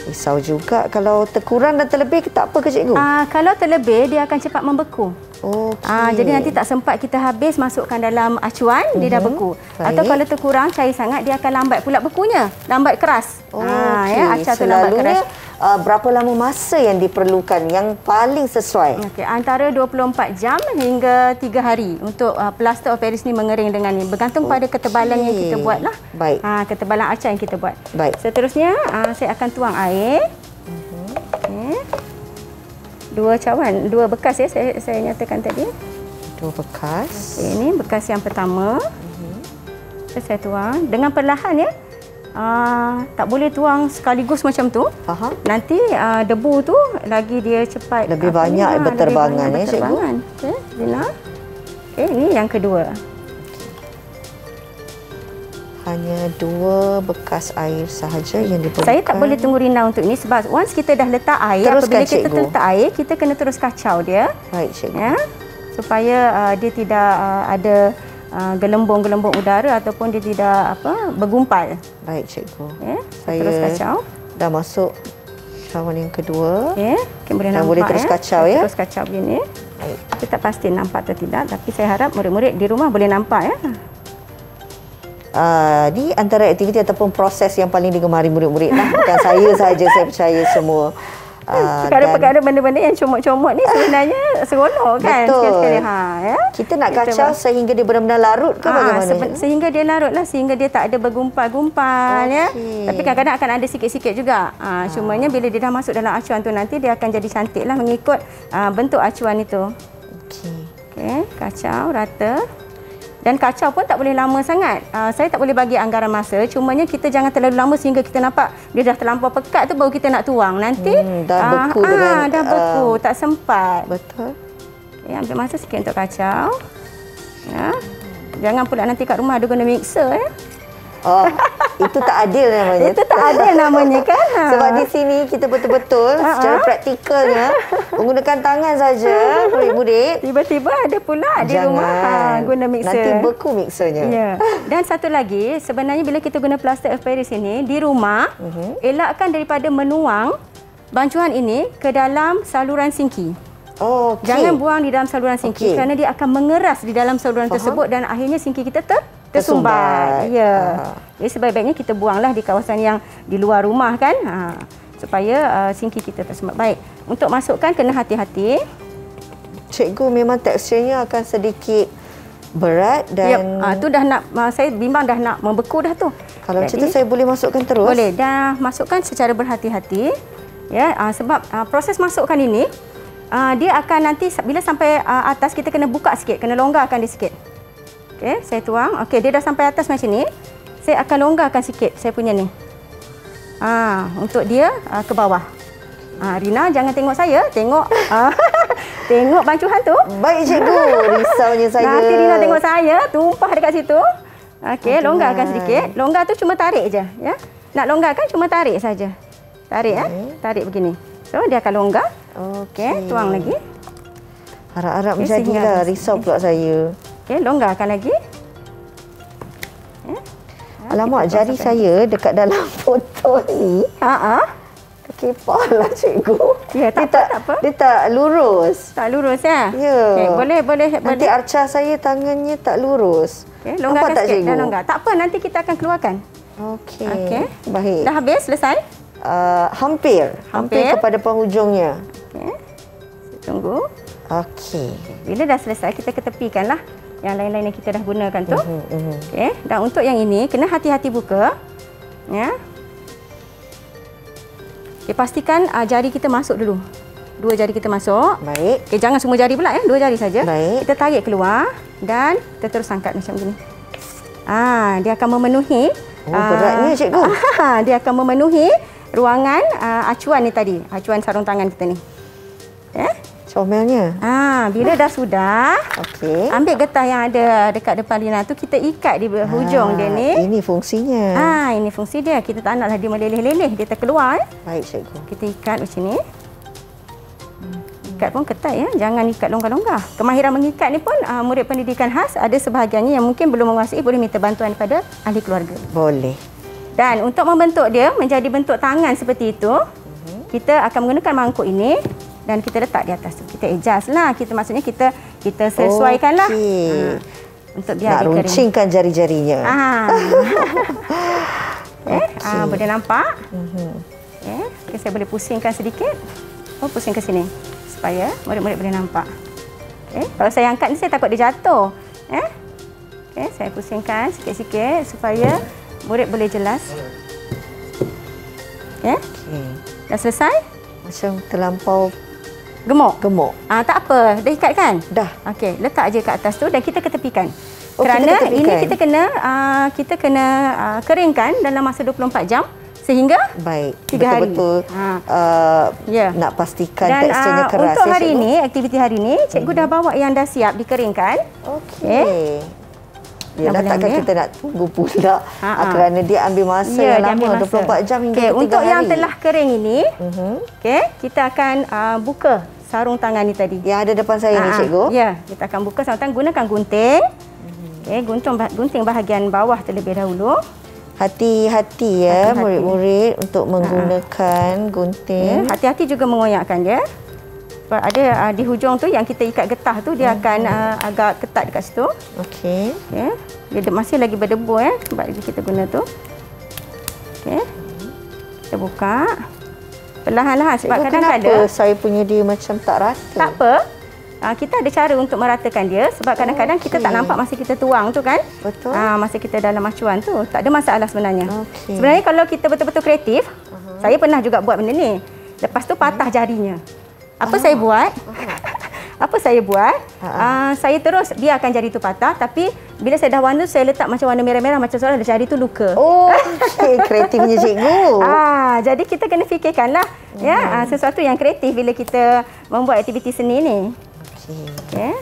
Risau juga kalau terkurang dan terlebih, tak apa ke, cikgu? Aa, kalau terlebih, dia akan cepat membeku. Okay. Ah, jadi nanti tak sempat kita habis masukkan dalam acuan, uh-huh. dia dah beku. Baik. Atau kalau terkurang cair sangat, dia akan lambat pula bekunya. Lambat keras. Oh, ah, okay. ya, acar tu lambat keras. Uh, berapa lama masa yang diperlukan yang paling sesuai? Okay. Antara dua puluh empat jam hingga tiga hari untuk uh, plaster of Paris ni mengering dengan ini. Bergantung okay. pada ketebalan yang kita buat lah. Baik. Uh, ketebalan acar yang kita buat. Baik. Seterusnya, uh, saya akan tuang air. Uh-huh. Okay. Dua cawan, dua bekas, ya, saya, saya nyatakan tadi. Dua bekas. Okay, ini bekas yang pertama. Uh-huh. Saya tuang dengan perlahan, ya. Uh, tak boleh tuang sekaligus macam tu. Aha. Nanti uh, debu tu lagi dia cepat. Lebih banyak ini, berterbangan, lebih banyak ya, berterbangan. cikgu. Okay, Lina. Okay, ini yang kedua. Hanya dua bekas air sahaja yang diperlukan. Saya tak boleh tunggu Rina untuk ini sebab once kita dah letak air, Teruskan, apabila kita cikgu. letak air, kita kena terus kacau dia. Baik, cikgu. Ya, supaya uh, dia tidak uh, ada uh, gelembung-gelembung udara ataupun dia tidak apa bergumpal. Baik, cikgu. Ya, saya terus kacau. Dah masuk cawan yang kedua. Ya, okay, boleh nampak, boleh terus ya. kacau ya. Terus kacau begini. baik. Saya tak pasti nampak atau tidak, tapi saya harap murid-murid di rumah boleh nampak ya. Uh, di antara aktiviti ataupun proses yang paling digemari murid-murid lah. Bukan saya sahaja, saya percaya semua. Uh, Perkara-perkara benda-benda yang comot-comot ni sebenarnya seronok kan. Betul. Sekali-sekali. Ha, ya? Kita nak kita kacau bah... sehingga dia benar-benar larut ke ha, bagaimana? Se sehingga dia larut lah, sehingga dia tak ada bergumpal-gumpal. Okay. Ya? Tapi kadang-kadang akan ada sikit-sikit juga. Ha, ha. Cumanya bila dia dah masuk dalam acuan tu nanti dia akan jadi cantik lah mengikut uh, bentuk acuan itu. Okey. Okay. Kacau, rata. Dan kacau pun tak boleh lama sangat. Uh, saya tak boleh bagi anggaran masa. Cumanya kita jangan terlalu lama sehingga kita nampak dia dah terlampau pekat tu baru kita nak tuang. Nanti hmm, dah beku uh, dengan... Ah, dah beku, uh, tak sempat. Betul. Okay, ambil masa sikit untuk kacau. Ya. Jangan pula nanti kat rumah ada guna mixer. Ya. Oh, itu tak adil namanya. Itu tak adil namanya kan. Sebab di sini kita betul-betul uh-huh. secara praktikalnya menggunakan tangan saja, murid-murid. Tiba-tiba ada pula di rumah ha, guna mixer. Nanti beku mixernya. Ya. Dan satu lagi, sebenarnya bila kita guna plaster of Paris ini di rumah, uh-huh. elakkan daripada menuang bancuhan ini ke dalam saluran sinki. Oh, okay. Jangan buang di dalam saluran sinki okay. kerana dia akan mengeras di dalam saluran Faham. tersebut dan akhirnya sinki kita ter tersumbat. Ya. Ha. Jadi sebaik-baiknya kita buanglah di kawasan yang di luar rumah kan. Ha. Supaya uh, sinki kita tersumbat. Baik. Untuk masukkan kena hati-hati. Cikgu memang teksturnya akan sedikit berat dan ah yep. ha, tu dah nak saya bimbang dah nak membeku dah tu. Kalau macam tu saya boleh masukkan terus. Boleh. Dah masukkan secara berhati-hati. Ya, ha, sebab ha, proses masukkan ini ha, dia akan nanti bila sampai ha, atas kita kena buka sikit, kena longgarkan dia sikit. Okey, saya tuang. Okey, dia dah sampai atas macam ni. Saya akan longgarkan sikit saya punya ni. Ha, untuk dia uh, ke bawah. Ha, Rina jangan tengok saya, tengok uh, tengok bancuhan tu. Baik cikgu, risaunya saya. Nanti Rina tengok saya tumpah dekat situ. Okey, longgarkan sedikit. Longgar tu cuma tarik je, ya. Nak longgarkan cuma tarik saja. Tarik okay. eh, tarik begini. So dia akan longgar. Okey, okay. tuang lagi. Harap-harap okay, menjadilah risau pula saya. Okey, longgarkan lagi. Ya. Ha, alamak, jari saya dekat dalam foto ni. Ha-ha. Terkepahlah cikgu. Ya, tak dia, apa, tak, tak apa. dia tak lurus. Tak lurus ya? Ya. Okay, boleh, boleh. Nanti boleh. Arca saya tangannya tak lurus. Okey, longgarkan tak, sikit. Dah longgar. Tak apa, nanti kita akan keluarkan. Okey. Okay. Baik. Dah habis, selesai? Uh, hampir. hampir. Hampir kepada penghujungnya. Okey. Tunggu. Okey. Bila dah selesai, kita ketepikanlah. Yang lain-lain yang kita dah gunakan tu. Uhum, uhum. Okay. Dan untuk yang ini, kena hati-hati buka. Ya. Okay, pastikan uh, jari kita masuk dulu. Dua jari kita masuk. Baik. Okay, jangan semua jari pula, ya. Dua jari saja. Baik. Kita tarik keluar dan kita terus angkat macam ini. Ah, dia akan memenuhi. Oh, beratnya, uh, cikgu. Ah, dia akan memenuhi ruangan uh, acuan ni tadi. Acuan sarung tangan kita ni. Ya. Yeah. Comelnya. Ah, bila dah sudah, okay. ambil getah yang ada dekat depan Lina tu kita ikat di hujung ah, dia ni. Ini fungsinya. Ah, ini fungsi dia. Kita tak naklah dia meleleh-leleh, dia terkeluar. Baik cikgu. Kita ikat macam ni. Ikat pun ketat ya, jangan ikat longgar-longgar. Kemahiran mengikat ni pun ah, murid pendidikan khas ada sebahagiannya yang mungkin belum menguasai boleh minta bantuan daripada ahli keluarga. Boleh. Dan untuk membentuk dia menjadi bentuk tangan seperti itu, kita akan menggunakan mangkuk ini. Dan kita letak di atas tu. Kita adjust lah. Kita, maksudnya kita kita sesuaikan lah. Okay. Ha, untuk biar nak runcingkan jari-jarinya. Ha. okay. Okay. Ha, boleh nampak? Mm-hmm. Okay. Okay, saya boleh pusingkan sedikit. Oh, pusing ke sini. Supaya murid-murid boleh nampak. Okay. Kalau saya angkat ni, saya takut dia jatuh. Eh? Okay, saya pusingkan sikit-sikit supaya murid boleh jelas. Okay. Okay. Dah selesai? Macam terlampau... Gemuk? Gemuk. Ah, tak apa, dah ikat kan? Dah. Okey, letak aje kat atas tu dan kita ketepikan. Oh, kerana kita ketepikan. ini kita kena aa, kita kena aa, keringkan dalam masa dua puluh empat jam sehingga baik. tiga hari. Betul. Ha. Uh, yeah. Nak pastikan dan, teksturnya keras. Untuk hari ini, aktiviti hari ini, cikgu hmm. dah bawa yang dah siap dikeringkan. Okey. Okay. Yalah, takkan kita nak tunggu pula ha, ha. kerana dia ambil masa ya, yang lama, masa. dua puluh empat jam hingga okay, tiga hari. Untuk yang telah kering ini, uh-huh. okay, kita akan uh, buka sarung tangan ni tadi. Yang ada depan saya ha, ni, cikgu. Ya, kita akan buka sarung tangan. Gunakan gunting. Uh-huh. Okay, gunting, gunting bahagian bawah terlebih dahulu. Hati-hati ya, murid-murid untuk menggunakan ha. gunting. Hati-hati juga mengoyakkan dia. Ada uh, di hujung tu yang kita ikat getah tu dia hmm. akan uh, agak ketat dekat situ. Okey. Okey. Dia masih lagi berdebu eh sebab kita guna tu. Okey. Kita buka. Perlahan-lahan sebab kadang-kadang saya punya dia macam tak rata. Tak apa. Uh, kita ada cara untuk meratakan dia sebab kadang-kadang okay. kita tak nampak masa kita tuang tu kan. Betul. Uh, masa kita dalam acuan tu tak ada masalah sebenarnya. Okay. Sebenarnya kalau kita betul-betul kreatif, uh -huh. saya pernah juga buat benda ni. Lepas tu patah hmm. jarinya. Apa, ah. saya buat, ah. apa saya buat, apa saya buat, saya terus biarkan jari itu patah. Tapi bila saya dah warna, saya letak macam warna merah-merah macam seolah jari itu luka. Oh, okay. Kreatifnya cikgu. Ah, jadi kita kena fikirkanlah hmm. ya, aa, sesuatu yang kreatif bila kita membuat aktiviti seni ni. Okey. Okay.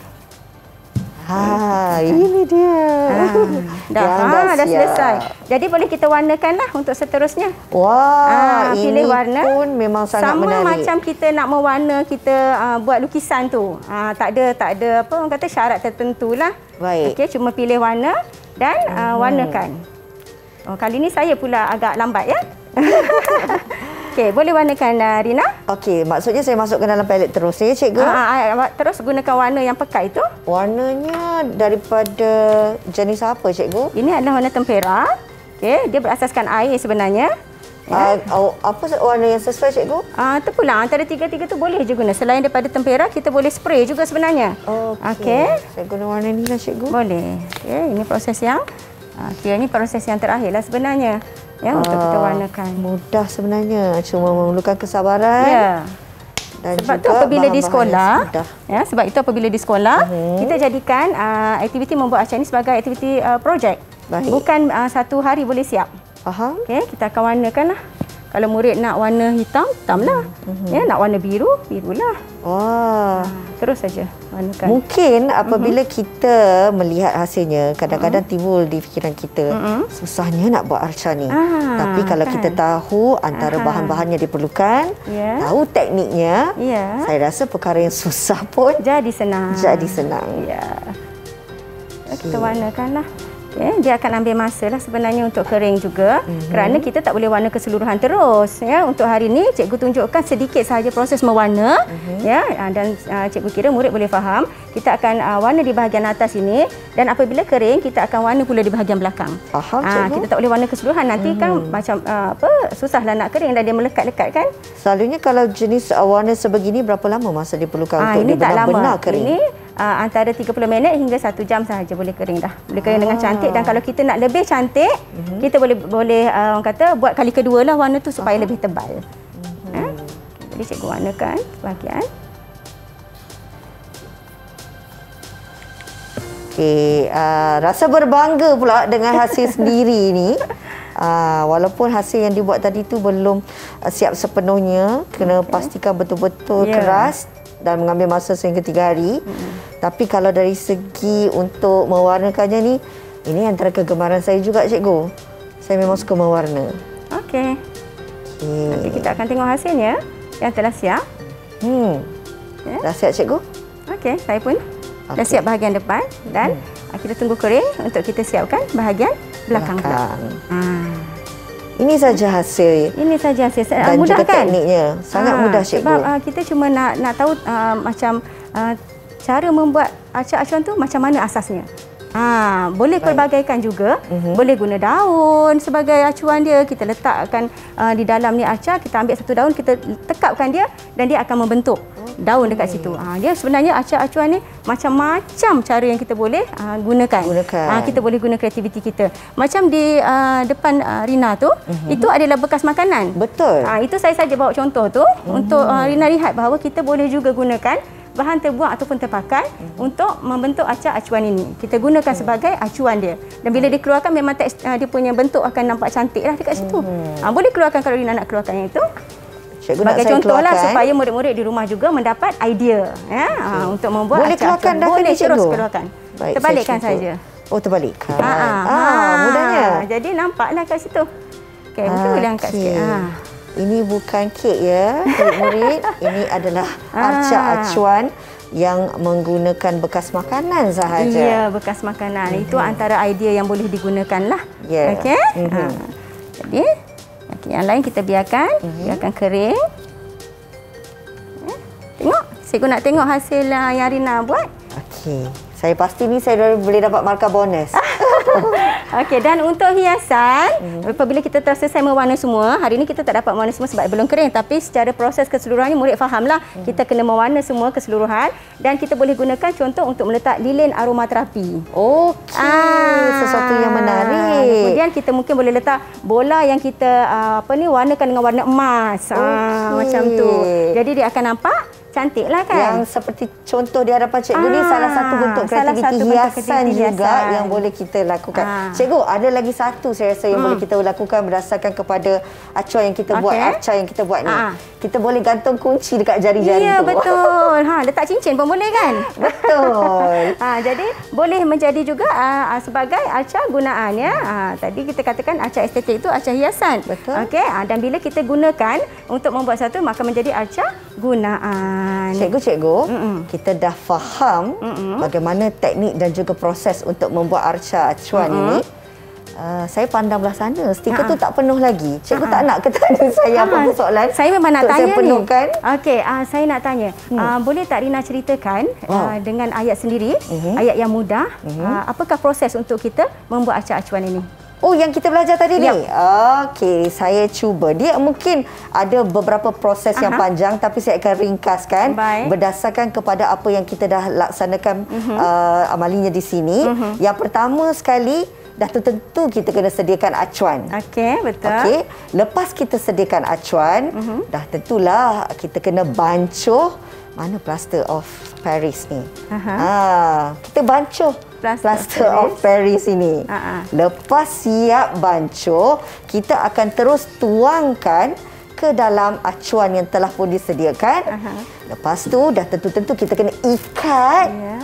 Ha, ini dia. Ha, dah, ha, dah, dah selesai. Jadi boleh kita warnakanlah untuk seterusnya. Wah, ha, pilih ini warna pun memang sangat sama menarik. Sama macam kita nak mewarna, kita uh, buat lukisan tu. Ha, tak ada tak ada apa orang kata syarat tertentulah. Baik. Okey, cuma pilih warna dan hmm. uh, warnakan. Oh, kali ni saya pula agak lambat ya. Okey, boleh warnakan uh, Rina? Okey, maksudnya saya masukkan dalam palet terus ya, cikgu? Aa, aa, terus gunakan warna yang pekat itu. Warnanya daripada jenis apa, cikgu? Ini adalah warna tempera. Okey, dia berasaskan air sebenarnya. Ya. Uh, apa warna yang sesuai, cikgu? Uh, terpulang antara tiga-tiga tu boleh je guna. Selain daripada tempera, kita boleh spray juga sebenarnya. Okey. Okay. Saya guna warna ni lah, cikgu. Boleh. Okey, ini proses yang uh, kira ni proses yang terakhirlah sebenarnya. Ya, untuk kita warnakan. Mudah sebenarnya, cuma memerlukan kesabaran. Ya. Dan sebab juga itu apabila bahan -bahan di sekolah, ya, sebab itu apabila di sekolah, uh-huh. kita jadikan uh, aktiviti membuat acar ini sebagai aktiviti uh, projek. Baik. Bukan uh, satu hari boleh siap. Faham? Okey, kita akan warnakanlah. Kalau murid nak warna hitam, hitamlah. Uh-huh. Ya, nak warna biru, birulah. Wah, terus saja warnakan. Mungkin apabila uh-huh. kita melihat hasilnya, kadang-kadang uh-huh. timbul di fikiran kita, uh-huh. susahnya nak buat arca ni. Ah, tapi kalau kan. kita tahu antara bahan-bahan yang diperlukan, yeah. tahu tekniknya, yeah. saya rasa perkara yang susah pun jadi senang. Jadi senang. Ya. Okay. Kita warnakanlah. Ya, dia akan ambil masa lah sebenarnya untuk kering juga mm-hmm. kerana kita tak boleh warna keseluruhan terus. Ya, untuk hari ini cikgu tunjukkan sedikit sahaja proses mewarna mm-hmm. ya, dan uh, cikgu kira murid boleh faham. Kita akan uh, warna di bahagian atas ini dan apabila kering kita akan warna pula di bahagian belakang. Faham, uh, kita tak boleh warna keseluruhan nanti mm-hmm. kan macam uh, apa susahlah nak kering dan dia melekat-lekat kan. Selalunya kalau jenis warna sebegini berapa lama masa diperlukan uh, untuk benar-benar kering? Ini Uh, antara tiga puluh minit hingga satu jam sahaja boleh kering dah. Boleh kering ah. dengan cantik dan kalau kita nak lebih cantik, uh-huh. kita boleh boleh uh, orang kata buat kali kedua lah warna tu supaya uh-huh. lebih tebal. Uh-huh. Ha? Jadi cikgu warnakan bahagian. Okey, uh, rasa berbangga pula dengan hasil sendiri ni. Uh, walaupun hasil yang dibuat tadi tu belum uh, siap sepenuhnya, kena okay. pastikan betul-betul yeah. keras dan mengambil masa sehingga tiga hari. Mm-hmm. Tapi kalau dari segi untuk mewarnakannya ni, ini antara kegemaran saya juga, cikgu. Saya memang suka mewarna. Okey. Okay. Nanti kita akan tengok hasilnya yang telah siap. Hmm. Okay. Dah siap, cikgu? Okey, saya pun okay. dah siap bahagian depan dan hmm. kita tunggu kering untuk kita siapkan bahagian belakang. belakang. Hmm. Ini saja hasil. Ini saja hasil. Dan mudah juga kan? Tekniknya. Sangat ha, mudah, cikgu. Sebab uh, kita cuma nak nak tahu uh, macam uh, cara membuat acar-acaran tu macam mana asasnya. Ha, boleh Baik. Pelbagaikan juga. Uh-huh. Boleh guna daun sebagai acuan dia. Kita letakkan uh, di dalam ni acar, kita ambil satu daun, kita tekapkan dia dan dia akan membentuk okay. daun dekat situ. Ha, dia sebenarnya acar-acuan ni macam-macam cara yang kita boleh uh, gunakan. gunakan. Ha, kita boleh guna kreativiti kita. Macam di uh, depan uh, Rina tu, uh-huh. itu adalah bekas makanan. Betul. Ha, itu saya saja bawa contoh tu uh-huh. untuk uh, Rina lihat bahawa kita boleh juga gunakan bahan terbuang ataupun terpakai hmm. untuk membentuk acar acuan ini. Kita gunakan hmm. sebagai acuan dia. Dan bila dikeluarkan memang teks, dia punya bentuk akan nampak cantiklah dekat situ. Hmm. Ha, boleh keluarkan kalau Rina nak keluarkan yang itu. Cikgu sebagai contohlah supaya murid-murid di rumah juga mendapat idea ya okay. ha, untuk membuat boleh acar acuan. Boleh terus cikgu. keluarkan. Baik, terbalikkan saja. Oh, terbalikkan. Ha, ha, ha, ha, mudahnya. Jadi nampaklah kat situ. Okey, mungkin boleh angkat sikit. Ha. Ini bukan kek ya, murid-murid. Ini adalah arca-acuan yang menggunakan bekas makanan sahaja. Ya, bekas makanan. Mm-hmm. Itu antara idea yang boleh digunakanlah. Yeah. Okey. Mm-hmm. Ha. Jadi, okay, yang lain kita biarkan, mm-hmm. biarkan kering. Tengok Cikgu nak tengok hasil uh, yang Rina buat. Okey. Saya pasti ni saya boleh dapat markah bonus. Okey, dan untuk hiasan, apabila kita telah selesai mewarna semua, hari ini kita tak dapat mewarna semua sebab belum kering, tapi secara proses keseluruhannya murid fahamlah. Kita kena mewarna semua keseluruhan dan kita boleh gunakan contoh untuk meletak lilin aromaterapi. Okey, ah, sesuatu yang menarik. Kemudian kita mungkin boleh letak bola yang kita apa ni warnakan dengan warna emas. Okay. Ah, macam tu. Jadi dia akan nampak cantiklah kan. Yang seperti contoh di hadapan cikgu ni salah satu bentuk kreativiti hiasan juga yang boleh kita lakukan. Aa. Cikgu, ada lagi satu saya rasa yang hmm. boleh kita lakukan berdasarkan kepada acuan yang kita okay. buat, arca yang kita buat ni. Aa. Kita boleh gantung kunci dekat jari-jari ya, tu. Ya, betul. Ha, letak cincin pun boleh kan? Betul. Ha, jadi boleh menjadi juga aa, sebagai arca gunaannya. Ha, tadi kita katakan arca estetik itu arca hiasan. Betul. Okey, dan bila kita gunakan untuk membuat satu maka menjadi arca gunaan. Cikgu-cikgu, kita dah faham mm -mm. bagaimana teknik dan juga proses untuk membuat arca acuan mm -mm. ini. Uh, saya pandang belah sana, stiker uh -uh. tu tak penuh lagi. Cikgu uh -uh. tak nak ke tanya saya uh -huh. apa soalan? Saya memang nak tanya ni. Okey, uh, saya nak tanya. Hmm. Uh, boleh tak Rina ceritakan oh. uh, dengan ayat sendiri, uh -huh. ayat yang mudah, uh -huh. uh, apakah proses untuk kita membuat arca acuan ini? Oh, yang kita belajar tadi yep. ni? Okey, saya cuba. Dia mungkin ada beberapa proses Aha. yang panjang tapi saya akan ringkaskan Bye. berdasarkan kepada apa yang kita dah laksanakan mm-hmm. uh, amalinya di sini. Mm-hmm. Yang pertama sekali, dah tentu kita kena sediakan acuan. Okey, betul. Okey, lepas kita sediakan acuan, mm-hmm. dah tentulah kita kena bancuh. Mana plaster of Paris ni? Aha. Ah, kita bancuh plaster, plaster of Paris, of Paris ini. Aha. Lepas siap bancuh, kita akan terus tuangkan ke dalam acuan yang telah pun disediakan. Aha. Lepas tu dah tentu-tentu kita kena ikat. Ya.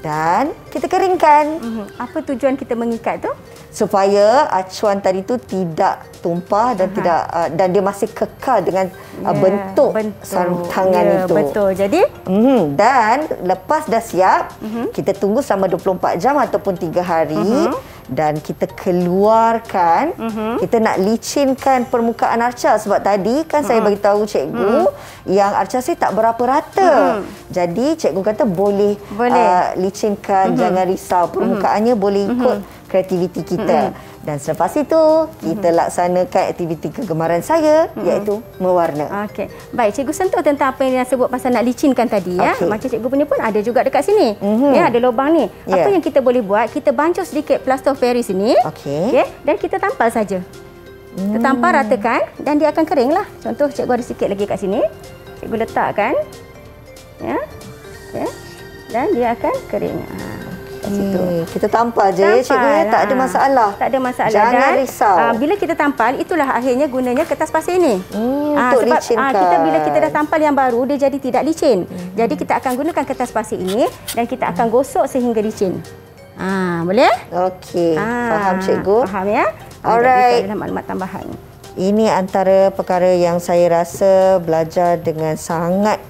Dan kita keringkan. Uh-huh. Apa tujuan kita mengikat tu? Supaya acuan tadi tu tidak tumpah dan uh-huh. tidak uh, dan dia masih kekal dengan yeah, uh, bentuk, bentuk sarung tangan yeah, itu. Betul. Jadi, uh-huh. dan lepas dah siap, uh-huh. kita tunggu selama dua puluh empat jam ataupun tiga hari uh-huh. dan kita keluarkan. Uh-huh. Kita nak licinkan permukaan arca sebab tadi kan uh-huh. saya bagi tahu cikgu uh-huh. yang arca saya tak berapa rata. Uh-huh. Jadi, cikgu kata boleh, boleh. Uh, licinkan, mm-hmm. jangan risau. Permukaannya mm-hmm. boleh ikut mm-hmm. kreativiti kita. Mm-hmm. Dan selepas itu, kita mm-hmm. laksanakan aktiviti kegemaran saya, mm-hmm. iaitu mewarna. Okey. Baik, cikgu sentuh tentang apa yang dia sebut pasal nak licinkan tadi. Okay. Ya. Macam cikgu punya pun ada juga dekat sini. Mm-hmm. Ya, ada lubang ni. Yeah. Apa yang kita boleh buat, kita bancuh sedikit plaster of Paris ini. Okey. Okay. Dan kita tampal saja. Mm. Kita tampal, ratakan dan dia akan kering lah. Contoh, cikgu ada sikit lagi kat sini. Cikgu letakkan. Ya. Okay. Dan dia akan kering. Hmm, kita tampal je tampal, cikgu ya, tak ada masalah. Tak ada masalah. Jangan dan, risau. Uh, bila kita tampal, itulah akhirnya gunanya kertas pasir ini. Hmm, uh, untuk sebab, licinkan. Uh, kita, bila kita dah tampal yang baru, dia jadi tidak licin. Hmm. Jadi kita akan gunakan kertas pasir ini dan kita akan gosok sehingga licin. Ah, boleh? Okey. Ah, faham cikgu? Faham ya? Alright. Dalam maklumat tambahan. Ini antara perkara yang saya rasa belajar dengan sangat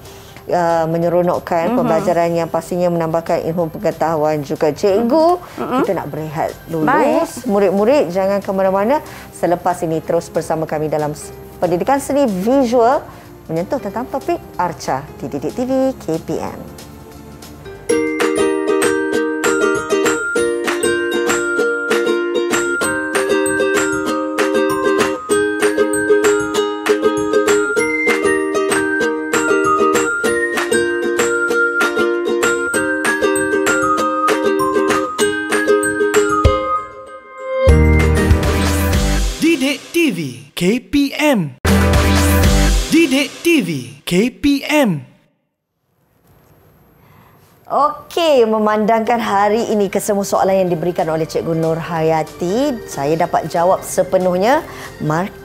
Uh, menyeronokkan uh-huh. pembelajaran yang pastinya menambahkan ilmu pengetahuan juga. Cikgu, uh-huh. kita nak berehat dulu. Murid-murid jangan ke mana-mana. Selepas ini terus bersama kami dalam pendidikan seni visual menyentuh tentang topik arca di Didik T V K P M. K P M Didik T V K P M. Okey, memandangkan hari ini kesemua soalan yang diberikan oleh Cikgu Norhayati, saya dapat jawab sepenuhnya. Markah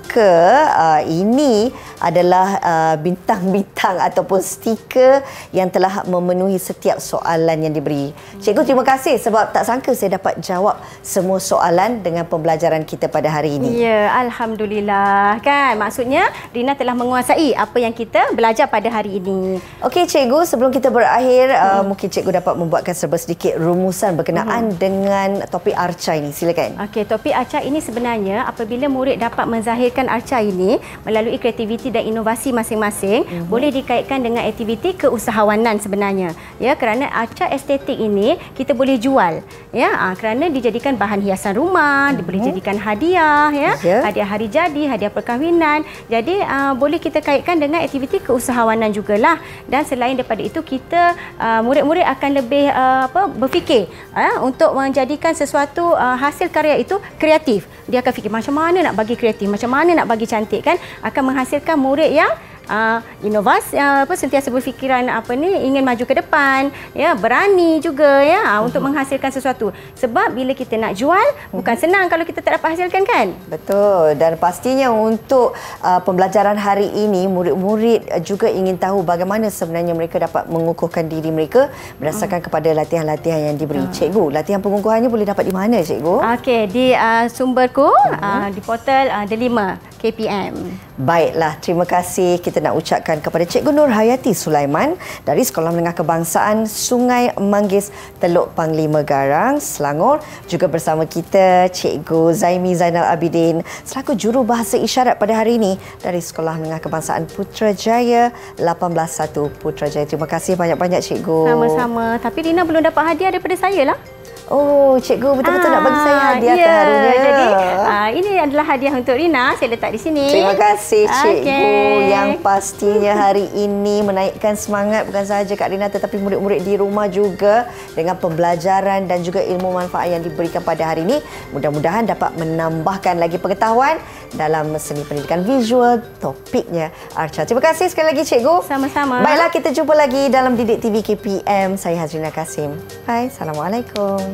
uh, ini adalah bintang-bintang uh, ataupun stiker yang telah memenuhi setiap soalan yang diberi. Cikgu, terima kasih sebab tak sangka saya dapat jawab semua soalan dengan pembelajaran kita pada hari ini. Ya, alhamdulillah kan. Maksudnya Rina telah menguasai apa yang kita belajar pada hari ini. Okey cikgu, sebelum kita berakhir hmm. uh, mungkin cikgu dapat membuatkan serba sedikit rumusan berkenaan hmm. dengan topik arca ini. Silakan. Okey, topik arca ini sebenarnya apabila murid dapat menzahirkan mewujudkan arca ini melalui kreativiti dan inovasi masing-masing, mm-hmm. boleh dikaitkan dengan aktiviti keusahawanan sebenarnya. Ya, kerana arca estetik ini kita boleh jual. Ya, kerana dijadikan bahan hiasan rumah, mm-hmm. boleh jadikan hadiah, ya, yeah. hadiah hari jadi, hadiah perkahwinan. Jadi uh, boleh kita kaitkan dengan aktiviti keusahawanan jugalah. Dan selain daripada itu kita murid-murid uh, akan lebih uh, apa berfikir uh, untuk menjadikan sesuatu uh, hasil karya itu kreatif. Dia akan fikir macam mana nak bagi kreatif, macam mana nak bagi cantik, kan akan menghasilkan murid yang uh, inovasi, uh, apa sentiasa berfikiran apa ni, ingin maju ke depan, ya, berani juga, ya, uh-huh. untuk menghasilkan sesuatu. Sebab bila kita nak jual, uh-huh. bukan senang kalau kita tak dapat hasilkan, kan? Betul. Dan pastinya untuk uh, pembelajaran hari ini, murid-murid juga ingin tahu bagaimana sebenarnya mereka dapat mengukuhkan diri mereka berdasarkan uh-huh. kepada latihan-latihan yang diberi uh-huh. cikgu. Latihan pengukuhannya boleh dapat di mana, cikgu? Okey, di uh, sumberku, uh-huh. uh, di portal uh, Delima K P M. Baiklah, terima kasih kita nak ucapkan kepada Cikgu Norhayati Sulaiman dari Sekolah Menengah Kebangsaan Sungai Manggis, Teluk Panglima Garang, Selangor. Juga bersama kita Cikgu Zaini Zainal Abidin selaku juru bahasa isyarat pada hari ini dari Sekolah Menengah Kebangsaan Putrajaya lapan belas satu Putrajaya. Terima kasih banyak-banyak, Cikgu. Sama-sama. Tapi Rina belum dapat hadiah daripada saya lah. Oh, cikgu betul-betul ah, nak bagi saya hadiah, yeah, terharunya. Jadi, ah, ini adalah hadiah untuk Rina. Saya letak di sini. Terima kasih, cikgu. Okay. Yang pastinya hari ini menaikkan semangat bukan sahaja Kak Rina tetapi murid-murid di rumah juga dengan pembelajaran dan juga ilmu manfaat yang diberikan pada hari ini. Mudah-mudahan dapat menambahkan lagi pengetahuan dalam seni pendidikan visual, topiknya arca. Terima kasih sekali lagi, cikgu. Sama-sama. Baiklah, kita jumpa lagi dalam Didik T V K P M. Saya Azrina Kasim. Bye. Assalamualaikum.